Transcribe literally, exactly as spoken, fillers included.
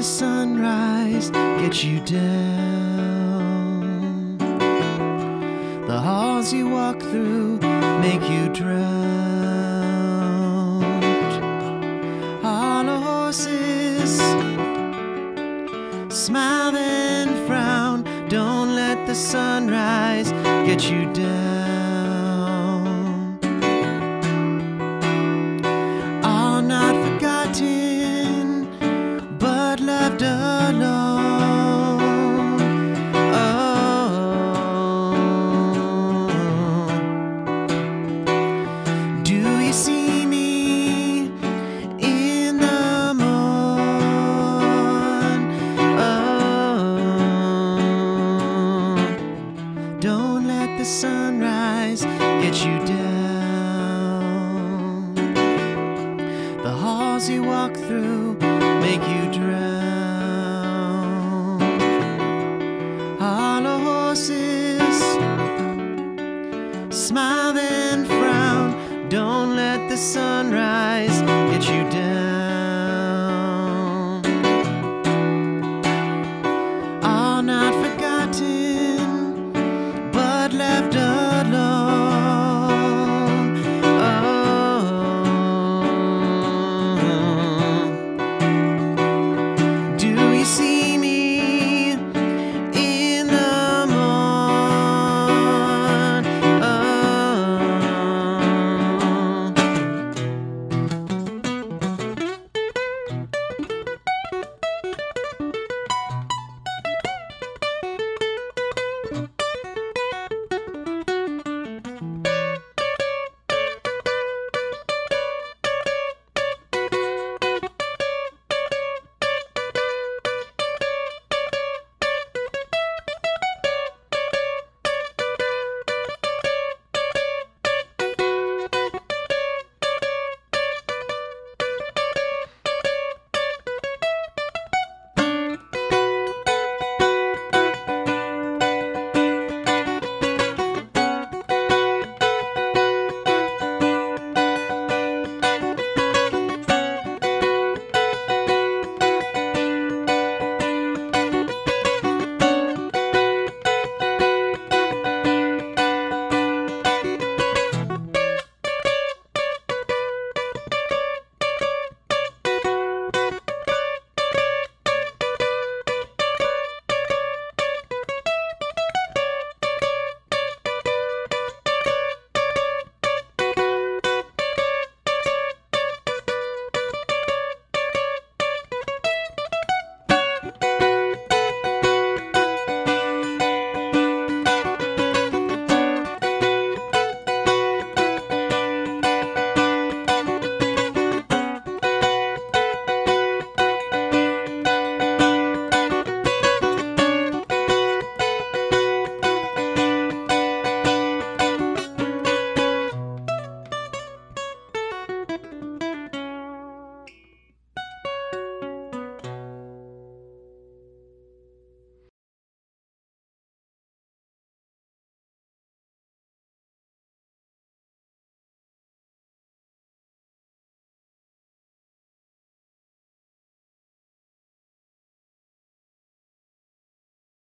the sunrise get you down. The halls you walk through make you drown. All the horses smile and frown. Don't let the sunrise get you down. All not forgotten, but left alone.